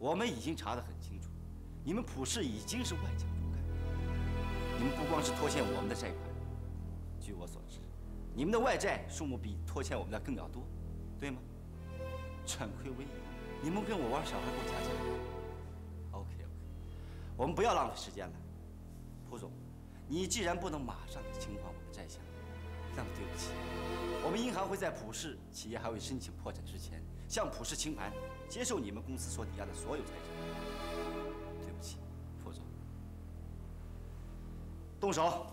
我们已经查得很清楚，你们普氏已经是外强中干。你们不光是拖欠我们的债款，据我所知，你们的外债数目比拖欠我们的更要多，对吗？转亏为盈，你们跟我玩小孩过家家。OK， 我们不要浪费时间了。蒲总，你既然不能马上清还我们债项，那么对不起，我们银行会在普氏企业还未申请破产之前，向普氏清盘。 接受你们公司所抵押的所有财产。对不起，副总。动手！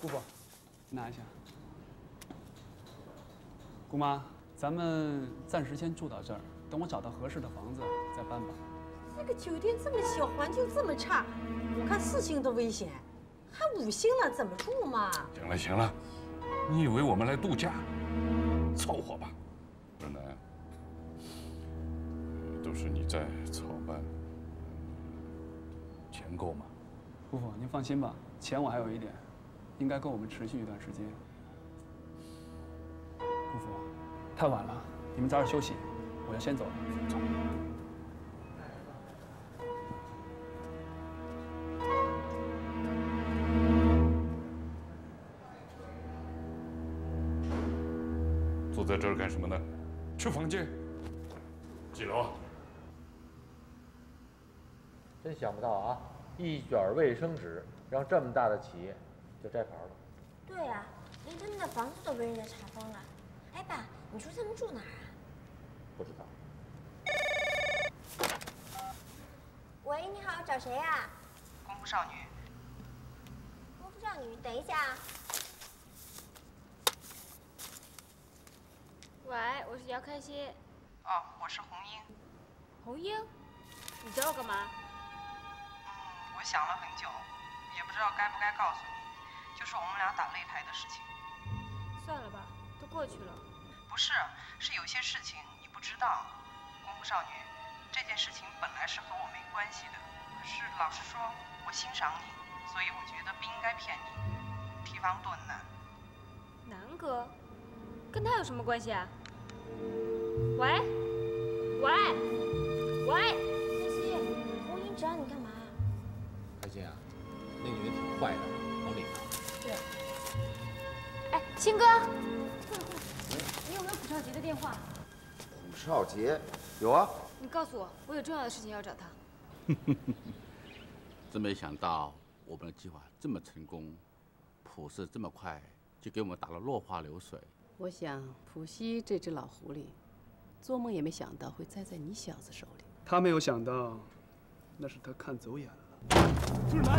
姑父，拿一下。姑妈，咱们暂时先住到这儿，等我找到合适的房子再搬吧。这个酒店这么小，环境这么差，我看4星都危险，还5星了，怎么住嘛？行了行了，你以为我们来度假？凑合吧。二楠，都是你在操办，钱够吗？姑父，您放心吧，钱我还有一点。 应该够我们持续一段时间。姑父，太晚了，你们早点休息，我要先走了。走。坐在这儿干什么呢？去房间。几楼？真想不到啊，一卷卫生纸让这么大的企业。 就摘牌了。对呀、啊，连他们的房子都被人家查封了。哎，爸，你说他们住哪儿啊？不知道。喂，你好，找谁呀、啊？功夫少女。功夫少女，等一下啊。喂，我是姚开心。哦，我是红英。红英，你找我干嘛？我想了很久，也不知道该不该告诉你。 就是我们俩打擂台的事情，算了吧，都过去了。不是，是有些事情你不知道，功夫少女，这件事情本来是和我没关系的。可是老实说，我欣赏你，所以我觉得不应该骗你。提防顿南，南哥，跟他有什么关系啊？喂，喂，喂，西西，红英找你干嘛？开心啊，那女人挺坏的。 哎，新哥，你有没有蒲少杰的电话？蒲少杰有啊。你告诉我，我有重要的事情要找他。真没想到我们的计划这么成功，蒲氏这么快就给我们打了落花流水。我想，蒲西这只老狐狸，做梦也没想到会栽在你小子手里。他没有想到，那是他看走眼了。志南。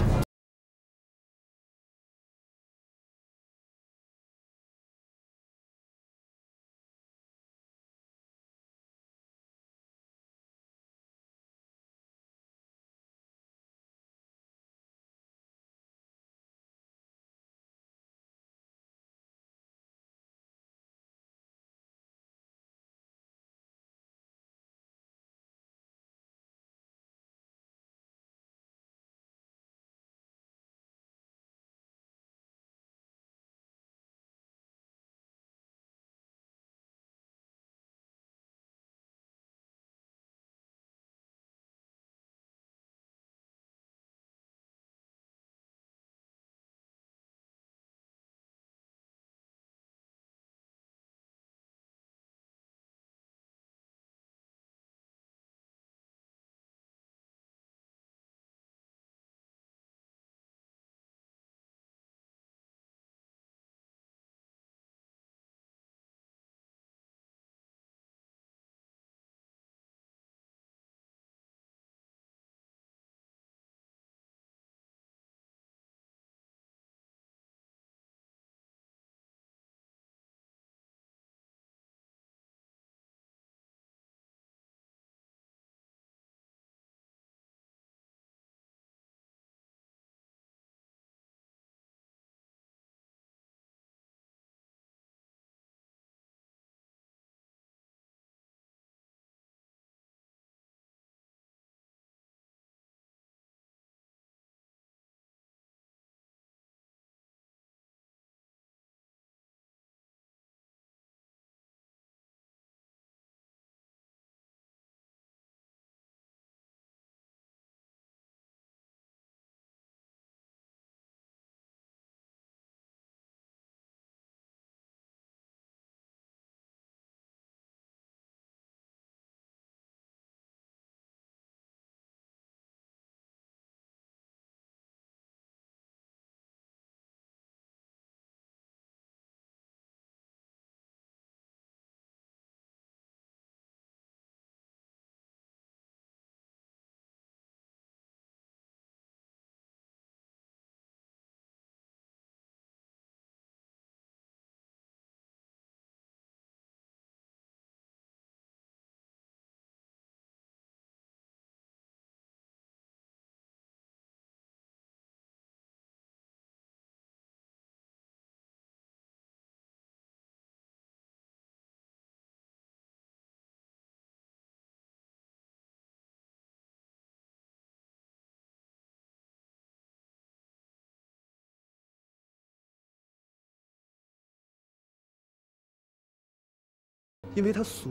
因为他俗，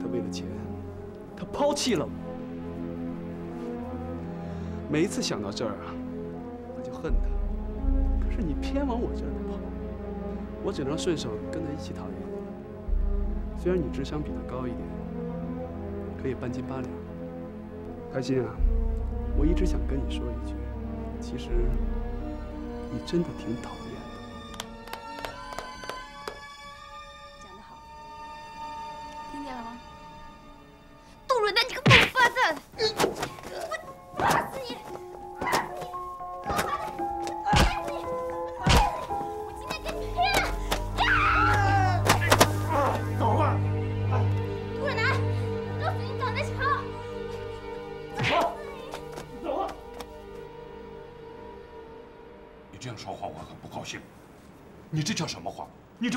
他为了钱，他抛弃了我。每一次想到这儿啊，我就恨他。可是你偏往我这儿跑，我只能顺手跟他一起讨厌你。虽然你智商比他高一点，可以半斤八两。开心啊！我一直想跟你说一句，其实你真的挺讨厌。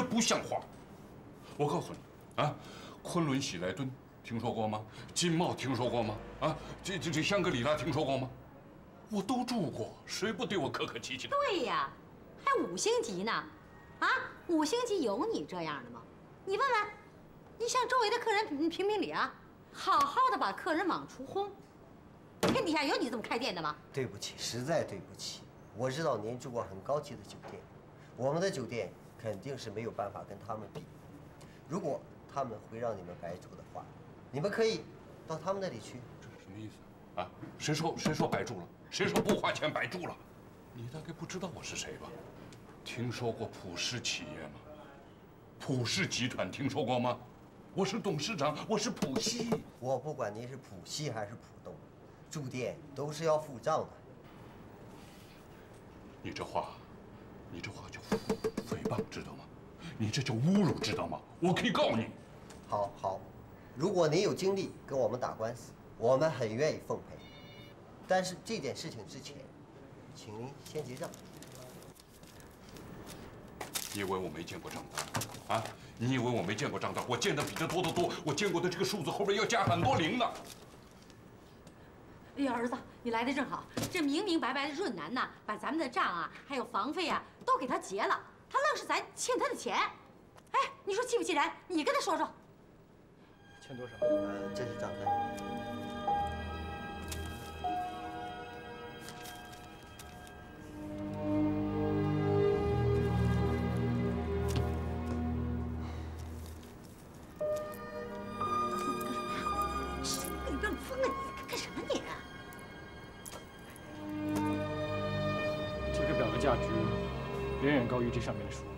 不像话！我告诉你，啊，昆仑喜来登听说过吗？金茂听说过吗？啊，这香格里拉听说过吗？我都住过，谁不对我客客气气的？对呀，还5星级呢！啊，5星级有你这样的吗？你问问，你向周围的客人评评理啊，好好的把客人往出轰。天底下有你这么开店的吗？对不起，实在对不起，我知道您住过很高级的酒店，我们的酒店。 肯定是没有办法跟他们比。如果他们会让你们白住的话，你们可以到他们那里去。这是什么意思啊？谁说白住了？谁说不花钱白住了？你大概不知道我是谁吧？听说过普世企业吗？普世集团听说过吗？我是董事长，我是普西。我不管您是普西还是浦东，住店都是要付账的。你这话就诽谤，知道吗？你这叫侮辱，知道吗？我可以告你。好，好，如果您有精力跟我们打官司，我们很愿意奉陪。但是这件事情之前，请您先结账。你以为我没见过账单啊？你以为我没见过账单？我见的比他多得多。我见过的这个数字后边要加很多零呢。哎呀，儿子，你来的正好。这明明白白的润南呐，把咱们的账啊，还有房费啊，都给他结了。他愣是咱欠他的钱。哎，你说气不气人？你跟他说说。欠多少？这是账单。你让疯了！ 价值远远高于这上面的数目。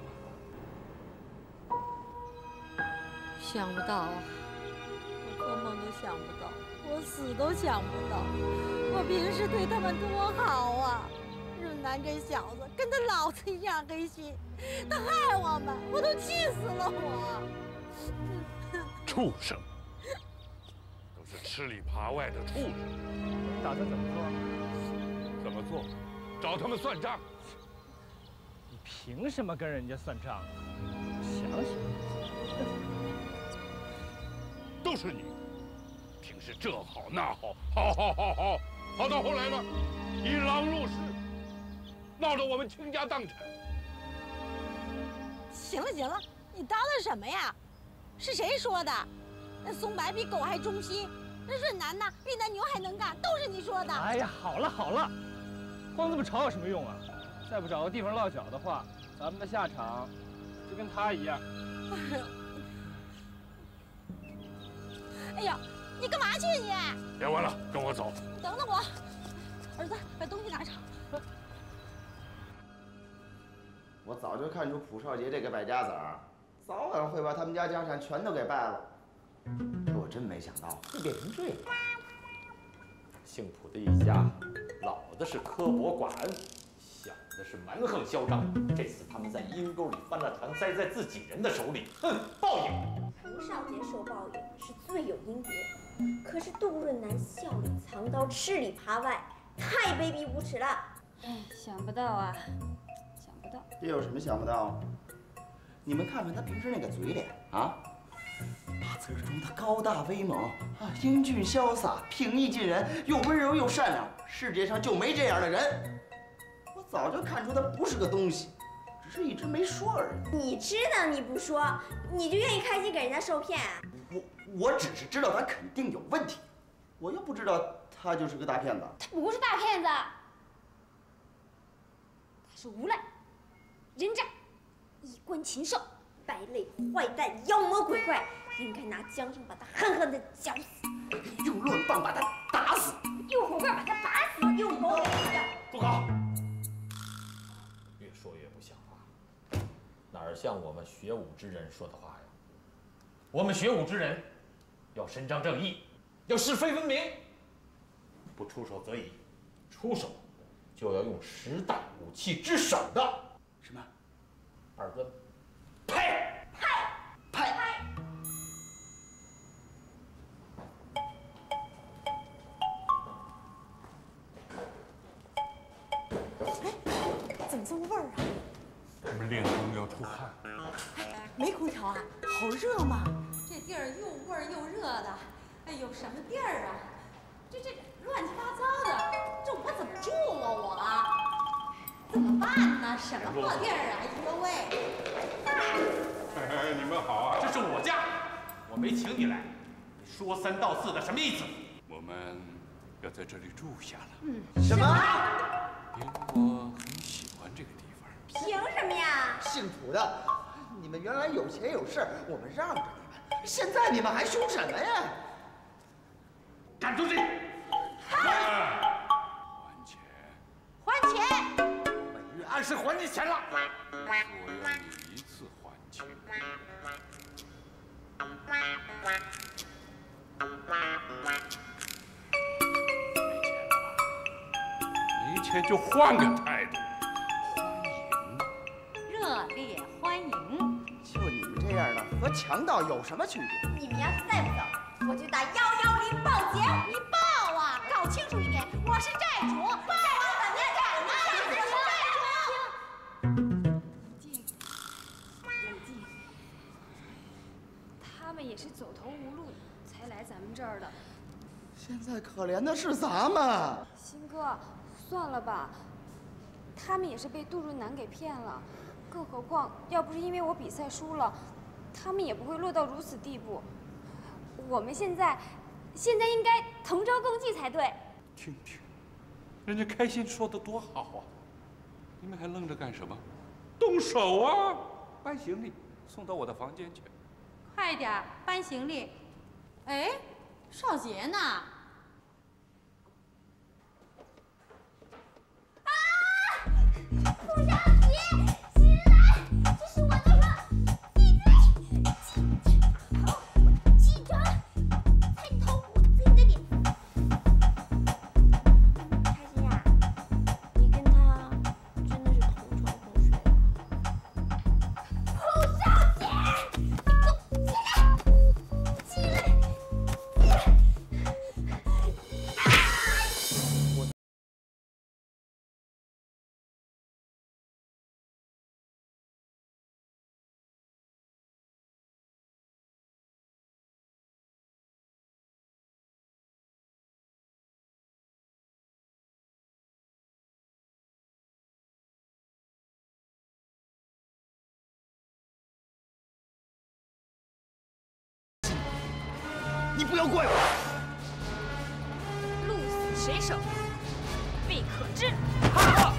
想不到啊！我做梦都想不到，我死都想不到。我平时对他们多好啊！润南这小子跟他老子一样黑心，他害我们，我都气死了我！畜生，都是吃里扒外的畜生！你打算怎么做？怎么做？找他们算账！ 凭什么跟人家算账？想想，都是你，平时这好那好，好到后来呢，以狼入室，闹得我们倾家荡产。行了行了，你当了什么呀？是谁说的？那松白比狗还忠心，那润南呢比那牛还能干，都是你说的。哎呀，好了好了，光这么吵有什么用啊？ 再不找个地方落脚的话，咱们的下场就跟他一样。哎呀，你干嘛去你？别玩了，跟我走。你等等我，儿子，把东西拿上。我早就看出蒲少杰这个败家子儿，早晚会把他们家家产全都给败了。可我真没想到会变成这样。姓蒲的一家，老的是刻薄寡恩。 那是蛮横嚣张，这次他们在阴沟里翻了塘，栽在自己人的手里，哼，报应。蒲少杰受报应是罪有应得，可是杜润南笑里藏刀，吃里扒外，太卑鄙无耻了。哎，想不到啊，想不到。这有什么想不到？你们看看他平时那个嘴脸啊，八字中他高大威猛啊，英俊潇洒，平易近人，又温柔又善良，世界上就没这样的人。 早就看出他不是个东西，只是一直没说而已。你知道你不说，你就愿意开心给人家受骗啊？我只是知道他肯定有问题，我又不知道他就是个大骗子。他不是大骗子，他是无赖、人渣、衣冠禽兽、败类、坏蛋、妖魔鬼怪，应该拿缰绳把他狠狠的绞死，用乱棒把他打死，用火棍把他拔死，用狗给他。住口！ 哪像我们学武之人说的话呀！我们学武之人要伸张正义，要是非分明。不出手则已，出手就要用时代武器之首的什么二棍拍拍拍。哎，怎么这么味儿啊？ 我们练功要出汗，哎，没空调啊，好热嘛！这地儿又味儿又热的，哎呦，什么地儿啊？这乱七八糟的，这我怎么住啊我？怎么办呢？什么破地儿啊！哎呦喂！哎，你们好啊！这是我家，我没请你来，你说三道四的什么意思？我们要在这里住下了。嗯，什么？别我很喜欢这个地方。 凭什么呀？姓土的，你们原来有钱有势，我们让着你们，现在你们还凶什么呀？敢出去！还钱！还钱！每月按时还你钱了。我要你一次还清。没钱了吧？没钱就换个态度。 热烈欢迎！就你们这样的和强盗有什么区别？你们要是再不走，我就打110报警！你报啊，搞清楚一点，我是债主，报我怎么敢呢？我是债主。冷静，他们也是走投无路才来咱们这儿的。现在可怜的是咱们。鑫哥，算了吧，他们也是被杜润南给骗了。 更何况，要不是因为我比赛输了，他们也不会落到如此地步。我们现在应该同舟共济才对。听听，人家开心说的多好啊！你们还愣着干什么？动手啊！搬行李，送到我的房间去。快点儿搬行李。哎，少杰呢？ 你不要怪我！鹿死谁手，未可知。哈！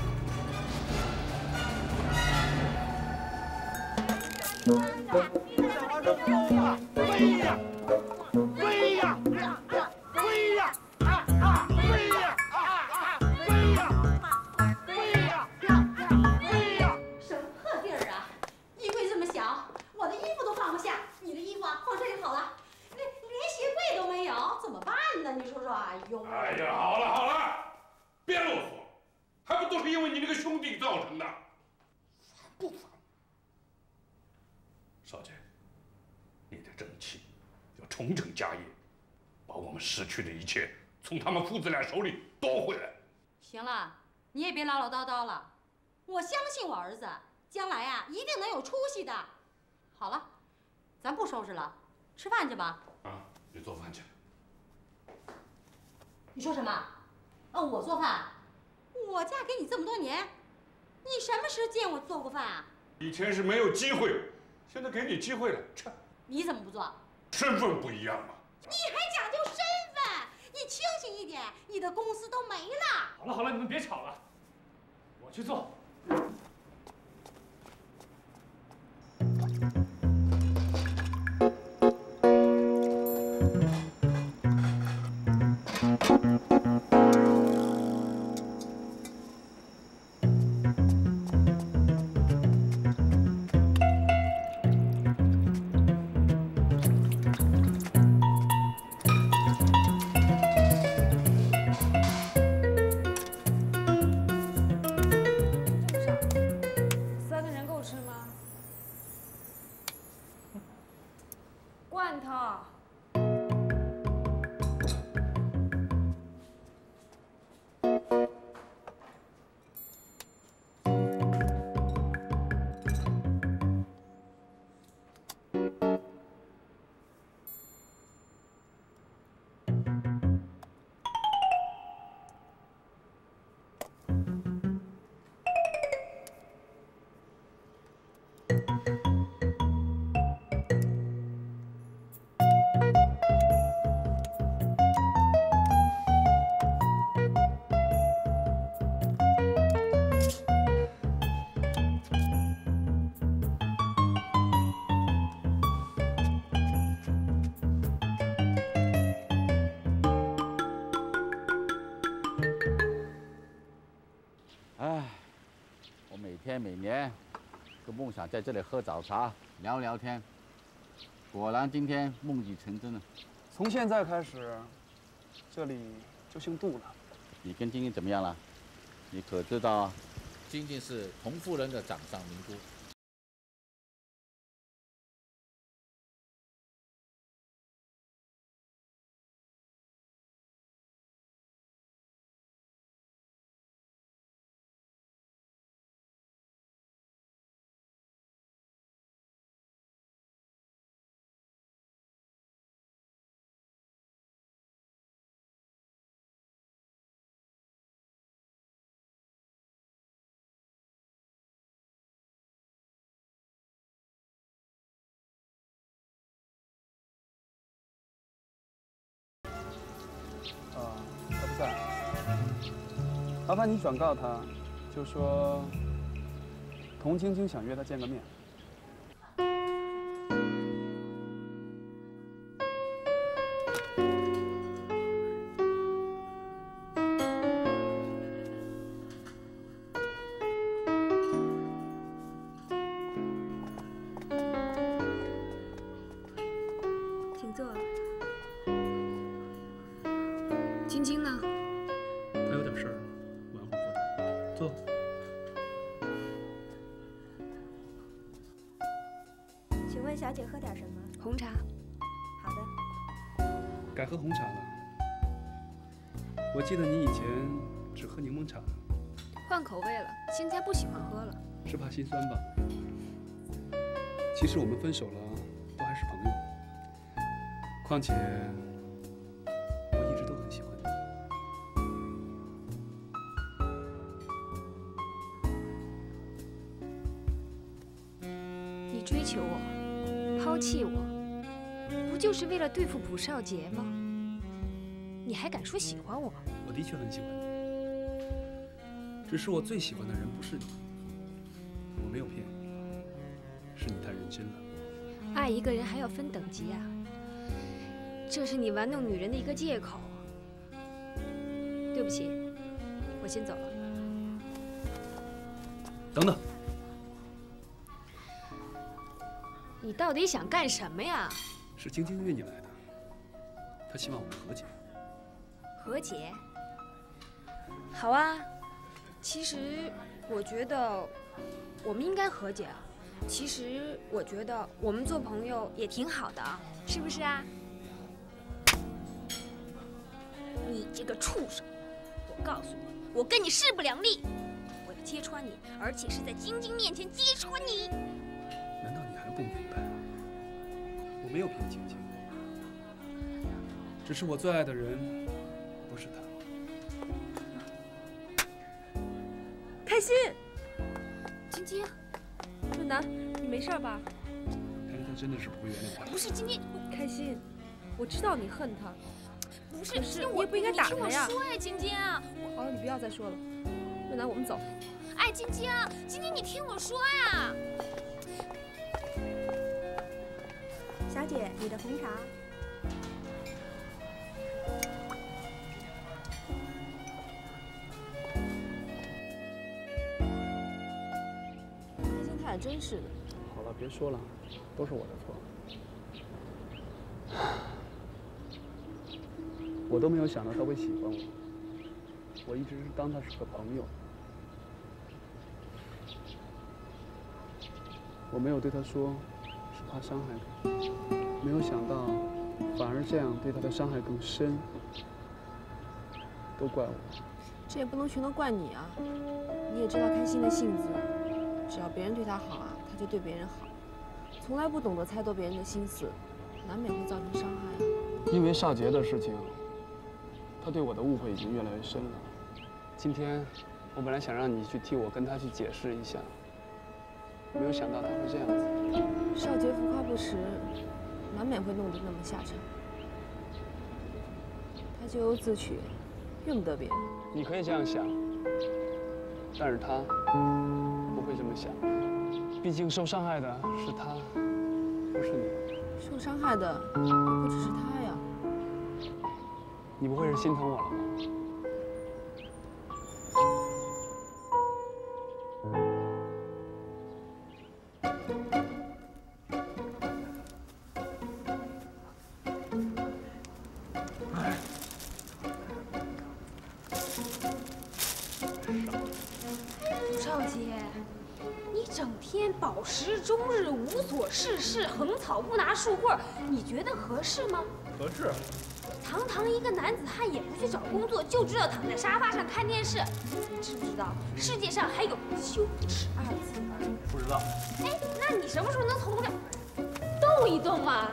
小花生，飞呀！飞呀！飞呀！啊啊！飞呀！啊啊！飞呀！飞呀！飞呀！什么破地儿啊！衣柜这么小，我的衣服都放不下。你的衣服啊，放这就好了。 连鞋柜都没有，怎么办呢？你说说，哎呦！哎呀，好了好了，别啰嗦，还不都是因为你那个兄弟造成的。不烦。少杰，你的正气要重整家业，把我们失去的一切从他们父子俩手里夺回来。行了，你也别唠唠叨叨了，我相信我儿子将来啊一定能有出息的。好了，咱不收拾了，吃饭去吧。啊。 你做饭去。你说什么？我做饭？我嫁给你这么多年，你什么时候见我做过饭啊？以前是没有机会，现在给你机会了，这你怎么不做？身份不一样嘛。你还讲究身份？你清醒一点，你的公司都没了。好了好了，你们别吵了，我去做。 每年都梦想在这里喝早茶、聊聊天，果然今天梦已成真了。从现在开始，这里就姓杜了。你跟晶晶怎么样了？你可知道啊？晶晶是童夫人的掌上明珠。麻烦你转告他，就说童晶晶想约他见个面。请坐。晶晶呢？ 小姐喝点什么？红茶。好的。改喝红茶了。我记得你以前只喝柠檬茶。换口味了，现在不喜欢喝了。是怕心酸吧？其实我们分手了，都还是朋友。况且我一直都很喜欢你。你追求我。 抛弃我，不就是为了对付卜少杰吗？你还敢说喜欢我？我的确很喜欢你，只是我最喜欢的人不是你。我没有骗你，是你太认真了。爱一个人还要分等级啊，这是你玩弄女人的一个借口。对不起，我先走了。等等。 你到底想干什么呀？是晶晶约你来的，她希望我们和解。和解？好啊，其实我觉得我们应该和解啊。其实我觉得我们做朋友也挺好的啊，是不是啊？你这个畜生！我告诉你，我跟你势不两立。我要揭穿你，而且是在晶晶面前揭穿你。 不明白，我没有骗晶晶，只是我最爱的人不是他。开心，晶晶，祝你。南，你没事吧？但是他真的是不会原谅我的。不是今天开心，我知道你恨他，不是，是我不应该打他呀。你听我说呀，晶晶。好了，你不要再说了。瑞南，我们走。哎，晶晶，今天你听我说呀。小姐，你的红茶。 真是的。好了，别说了，都是我的错。我都没有想到他会喜欢我，我一直是当他是个朋友。我没有对他说，是怕伤害他。没有想到，反而这样对他的伤害更深。都怪我。这也不能全都怪你啊！你也知道开心的性子。 只要别人对他好啊，他就对别人好，从来不懂得猜透别人的心思，难免会造成伤害啊。因为少杰的事情，他对我的误会已经越来越深了。今天我本来想让你去替我跟他去解释一下，没有想到他会这样子。少杰浮夸不实，难免会弄得那么下场。他咎由自取，怨不得别人。你可以这样想，但是他。 会这么想，毕竟受伤害的是他，不是你。受伤害的不只是他呀。你不会是心疼我了吗？少杰。 你整天饱食终日，无所事事，横草不拿竖棍，你觉得合适吗？合适。堂堂一个男子汉，也不去找工作，就知道躺在沙发上看电视。你知不知道世界上还有羞耻二字？不知道。哎，那你什么时候能从这动一动嘛？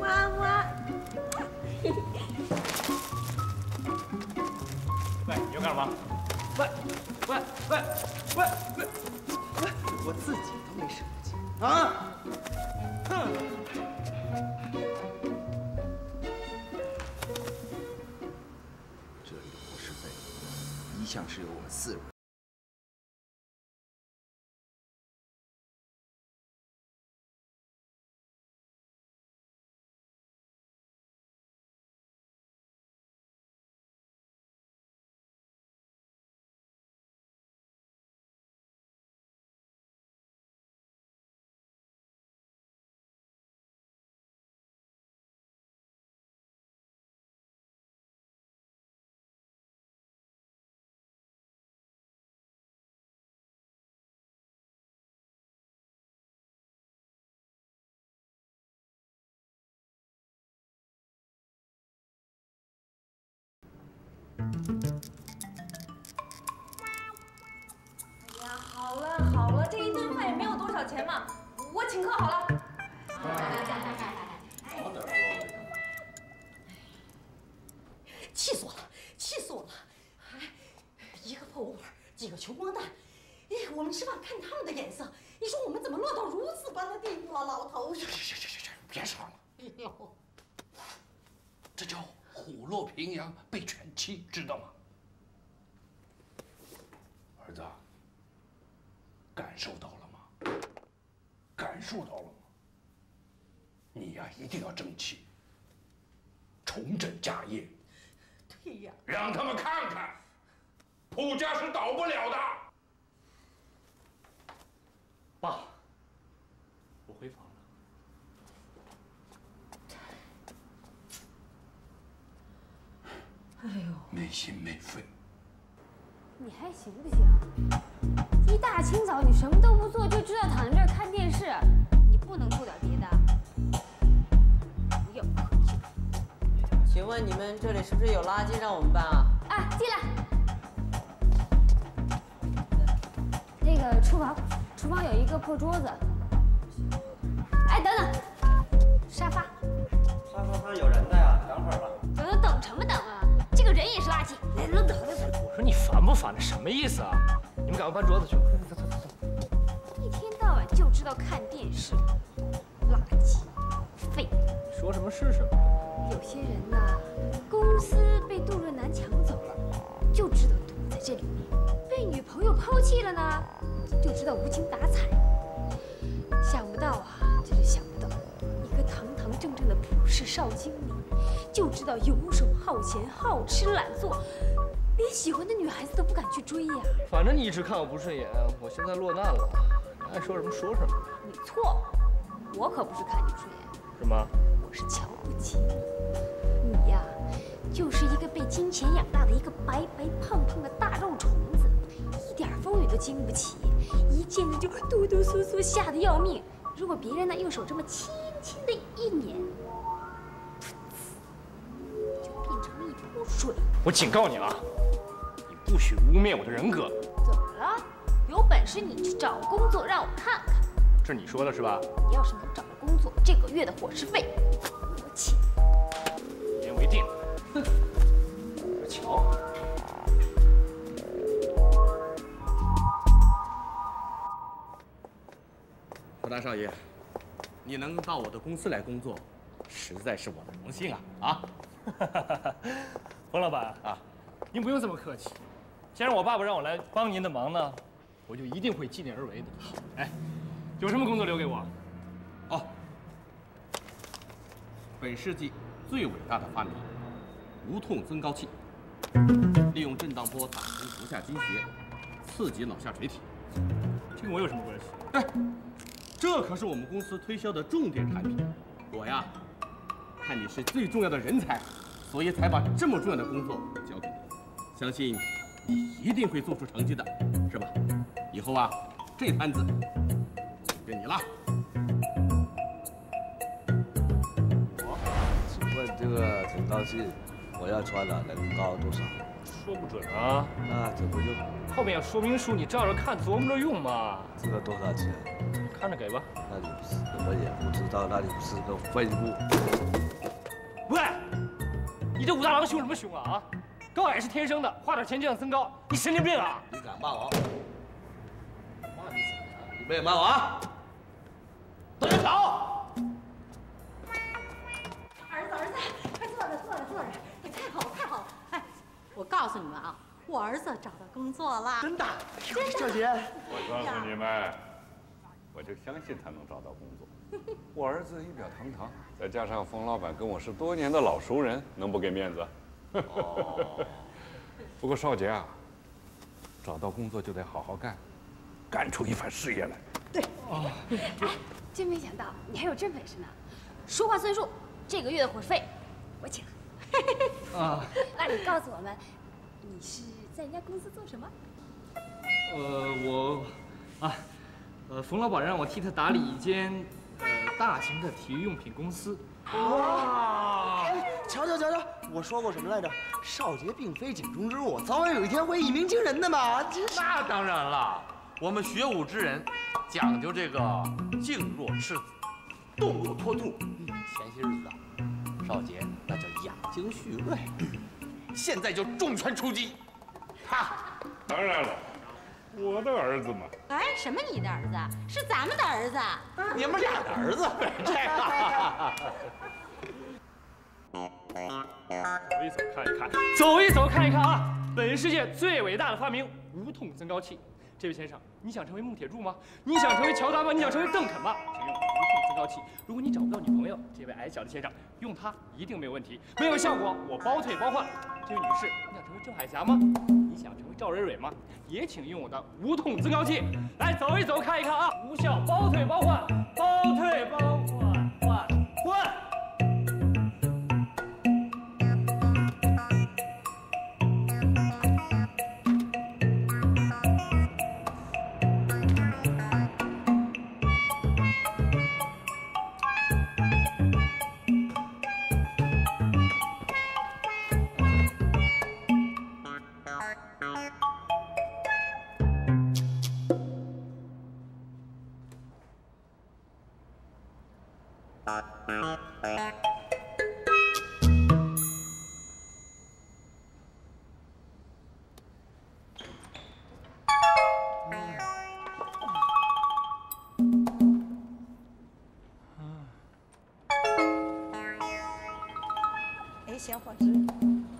哇哇。 喂，你要干什么？喂，我自己都没舍得进啊！哼！这里的伙食费一向是由我们4人。哎呀，好了好了，这一顿饭也没有多少钱嘛，我请客好了。好点儿说，气死我了，气死我了！一个破碗，几个穷光蛋，哎，我们吃饭看他们的眼色，你说我们怎么落到如此般的地步了，老头？去，别说了，哎呦，这叫。 虎落平阳被犬欺，知道吗？儿子，感受到了吗？感受到了吗？你呀，一定要争气，重振家业。对呀，让他们看看，蒲家是倒不了的。爸，我回房。 哎呦，没心没肺！你还行不行？一大清早你什么都不做，就知道躺在这儿看电视，你不能做点别的。不要客气。询问你们这里是不是有垃圾让我们搬啊？哎，进来。那个厨房有一个破桌子。哎，等等，沙发。沙发上有人的呀，等会儿吧。等什么等啊？ 人也是你愣头子！我说你烦不烦？什么意思啊？你们赶快搬桌子去！走走走走！一天到晚就知道看电视，垃圾，废物！说什么是什么？有些人呐，公司被杜润南抢走了，就知道躲在这里面；被女朋友抛弃了呢，就知道无精打采。想不到啊，就是想不到，一个堂堂正正的普世少经理。 就知道游手好闲、好吃懒做，连喜欢的女孩子都不敢去追呀。反正你一直看我不顺眼，我现在落难了，你爱说什么说什么。你错，我可不是看你不顺眼，什么？我是瞧不起你。你呀，就是一个被金钱养大的一个白白胖胖的大肉虫子，一点风雨都经不起，一见着就哆哆嗦嗦，吓得要命。如果别人呢用手这么轻轻的一捻。 水！我警告你啊，你不许污蔑我的人格。怎么了？有本事你去找工作让我看看。这你说的是吧？你要是能找到工作，这个月的伙食费我请。一言为定。哼！我瞧。何大少爷，你能到我的公司来工作，实在是我的荣幸啊！啊！ 冯老板啊，您不用这么客气。既然我爸爸让我来帮您的忙呢，我就一定会尽力而为的。哎，有什么工作留给我？哦，本世纪最伟大的发明——无痛增高器，利用震荡波打通足下筋穴，刺激脑下垂体。这跟我有什么关系？哎，这可是我们公司推销的重点产品。我呀，看你是最重要的人才。 所以才把这么重要的工作交给你，相信你一定会做出成绩的，是吧？以后啊，这摊子给你了。我请问这个增高器，我要穿了能高多少？说不准啊。那这不就后面有说明书，你照着看琢磨着用嘛。这个多少钱？看着给吧。那你我也不知道，那你是个废物。喂！ 你这武大郎凶什么凶啊！啊，高矮是天生的，花点钱就想增高，你神经病啊！你敢骂我？骂你怎么样？你们也骂我啊！都别跑！儿子，快坐着，你太好了！哎，我告诉你们啊，我儿子找到工作了，真的。小杰，我告诉你们，我就相信他能找到工作。 我儿子仪表堂堂，再加上冯老板跟我是多年的老熟人，能不给面子？不过少杰啊，找到工作就得好好干，干出一番事业来。对，哎，真没想到你还有这本事呢！说话算数，这个月的伙食费我请。啊，那你告诉我们，你是在人家公司做什么？冯老板让我替他打理一间，大型的体育用品公司。哇！瞧瞧，我说过什么来着？少杰并非井中之物，早晚有一天会一鸣惊人的嘛！真是。那当然了，我们学武之人讲究这个静若赤子，动若脱兔。前些日子啊，少杰那叫养精蓄锐，现在就重拳出击。哈！当然了。 我的儿子嘛！哎，什么你的儿子？是咱们的儿子。你们俩的儿子，这个。走一走看一看，走一走看一看啊！本世界最伟大的发明——无痛增高器。这位先生，你想成为穆铁柱吗？你想成为乔丹吗？你想成为邓肯吗？请用无痛增高器。如果你找不到女朋友，这位矮小的先生用它一定没有问题。没有效果，我包退包换。这位女士，你想成为郑海霞吗？ 想成为赵蕊蕊吗？也请用我的无痛增高器来走一走、看一看啊！无效，包退包换，包退包换，换。鲜花枝，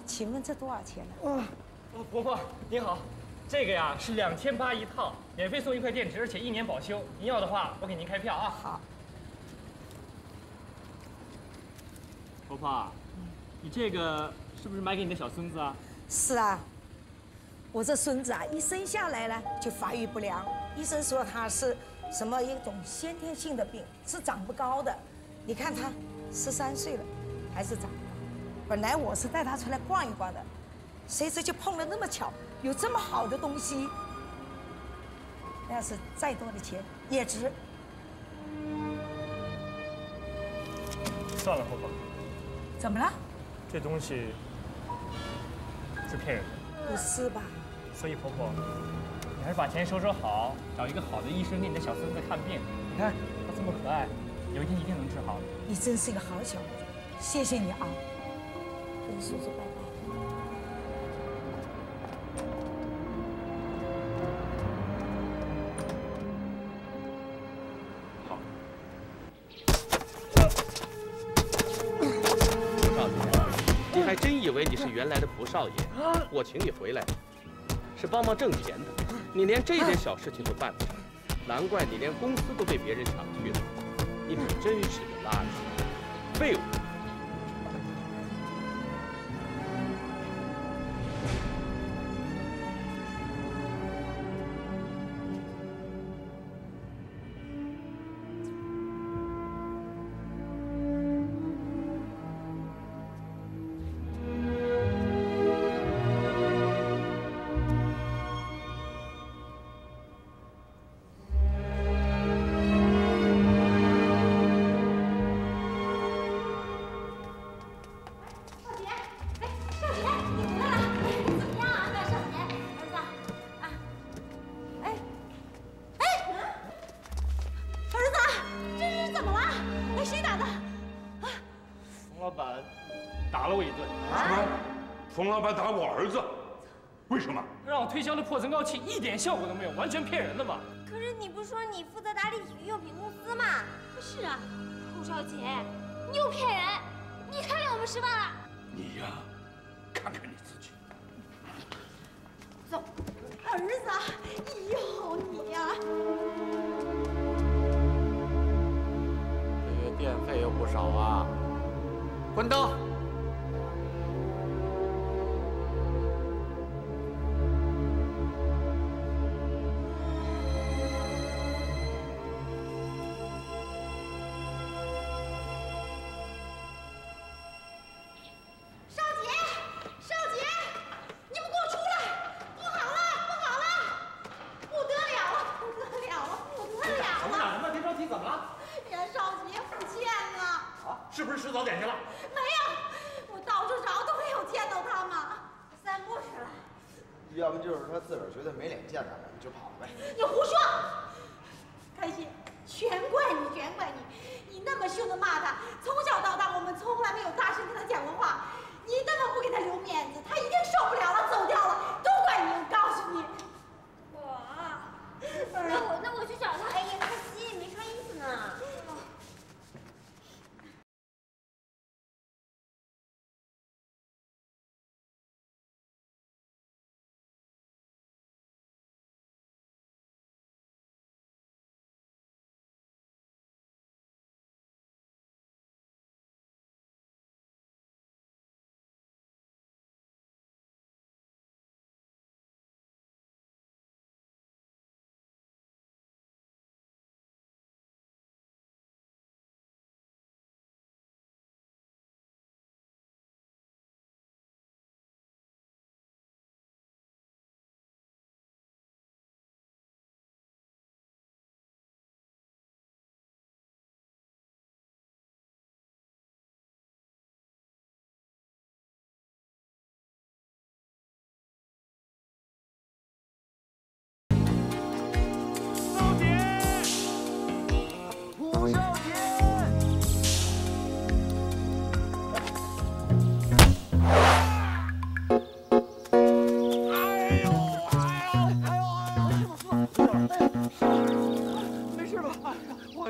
请问这多少钱呢？啊，婆婆您好，这个呀是2800一套，免费送一块电池，而且1年保修。您要的话，我给您开票啊。好，婆婆，你这个是不是买给你的小孙子啊？是啊，我这孙子啊，一生下来呢就发育不良，医生说他是什么一种先天性的病，是长不高的。你看他13岁了，还是长。 本来我是带他出来逛一逛的，谁知就碰了那么巧，有这么好的东西。要是再多的钱也值。算了，婆婆。怎么了？这东西是骗人的。不是吧？所以婆婆，你还是把钱收好，找一个好的医生给你的小孙子看病。你看他这么可爱，有一天一定能治好。你真是一个好小子，谢谢你啊。 跟叔叔拜拜。好。蒲少爷，你还真以为你是原来的蒲少爷？我请你回来，是帮忙挣钱的。你连这点小事情都办不成，难怪你连公司都被别人抢去了。你可真是个垃圾，废物！ 冯老板打我儿子，为什么？让我推销的破增高器一点效果都没有，完全骗人的嘛！可是你不说你负责打理体育用品公司吗？是啊，蒲少杰，你又骗人！你看见我们失望了？你呀，看看你自己。走，儿子，要你呀！这月电费又不少啊！关灯。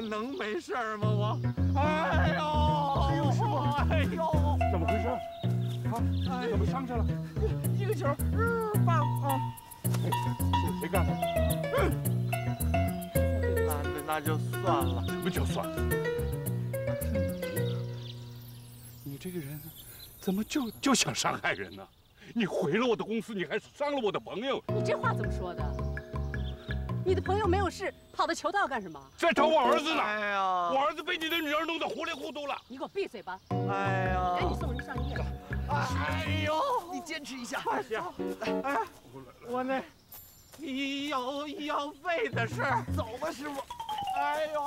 能没事吗？我，哎呦，哎呦，师傅，哎呦，怎么回事？好，怎么上去了？一个球，棒啊！谁干的？那就算了，什么就算了？你这个人，怎么就想伤害人呢？你毁了我的公司，你还伤了我的朋友。你这话怎么说的？你的朋友没有事，跑到球道干什么？在找我儿子呢。哎呀，我儿子被你的女儿弄得糊里糊涂了。你给我闭嘴吧！哎呀，赶紧送人上医院。 哎呦，你坚持一下，快点！哎，我那医药费的事儿，走吧，师傅。哎呦，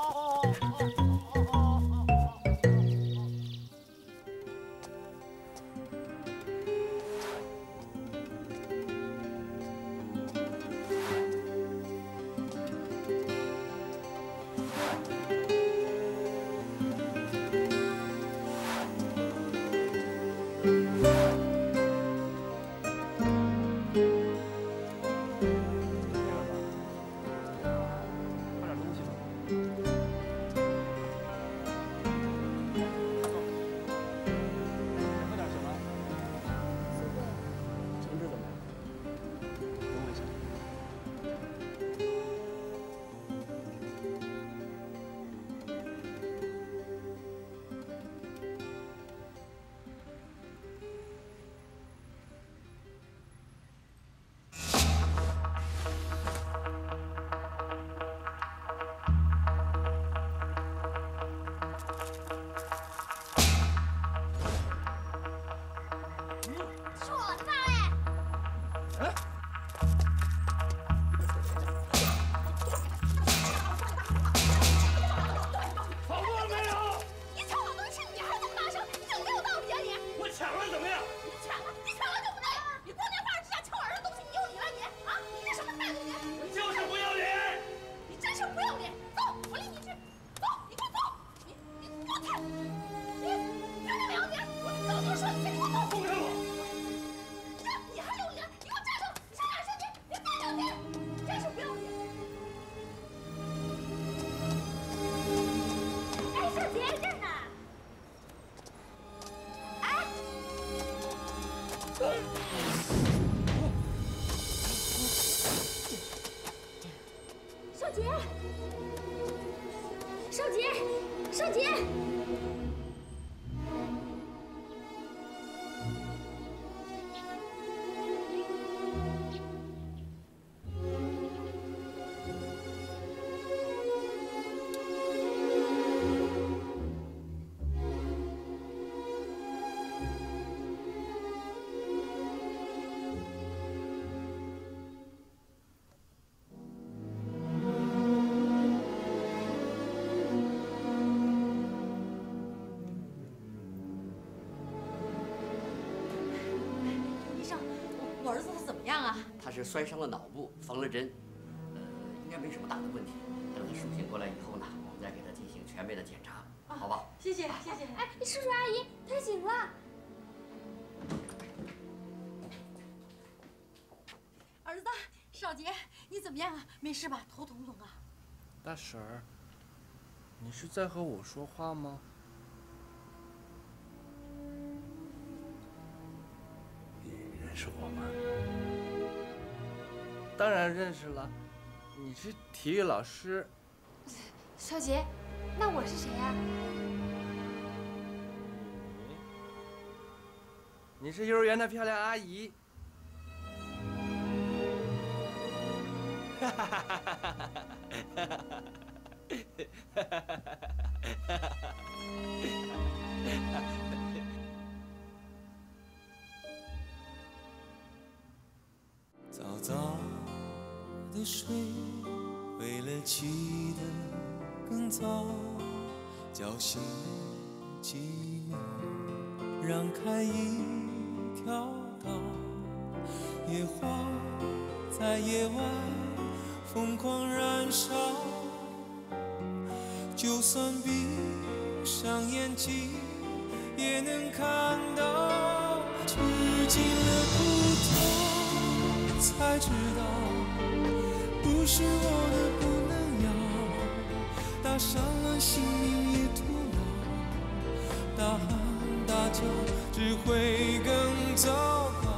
他是摔伤了脑部，缝了针，应该没什么大的问题。等他苏醒过来以后呢，我们再给他进行全面的检查，好不好？谢谢，谢谢。哎，叔叔阿姨，他醒了。儿子，少杰，你怎么样啊？没事吧？头疼不疼啊？大婶儿，你是在和我说话吗？ 是我吗？当然认识了，你是体育老师。少杰，那我是谁呀？你是幼儿园的漂亮阿姨。哈哈哈哈哈哈！ 早早的睡，为了起得更早，叫醒了寂寞，让开一条道。野花在夜晚疯狂燃烧，就算闭上眼睛也能看到，吃尽了苦头。 才知道，不是我的不能要，搭上了性命也徒劳，大喊大叫只会更。糟糕，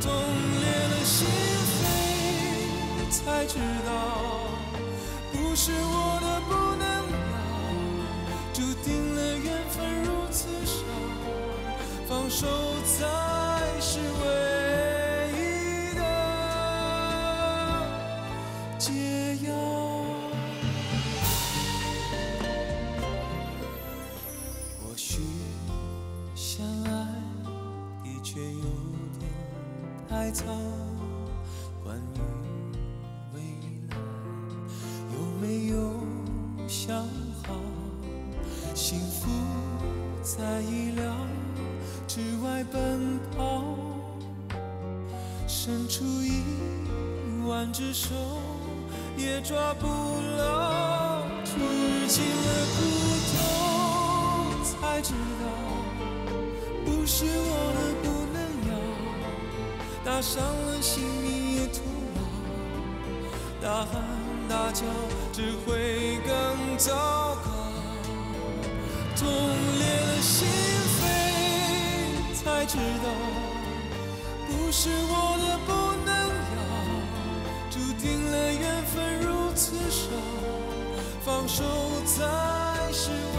痛裂了心扉，才知道不是我的不能熬，注定了缘分如此少，放手才是唯一的解药。 太早，关于未来，有没有想好？幸福在意料之外奔跑，伸出1万只手也抓不牢，吃尽了苦头，才知道不是我的不。 打伤了心你也徒劳，大喊大叫只会更糟糕。痛裂了心扉，才知道不是我的不能要，注定了缘分如此少，放手才是。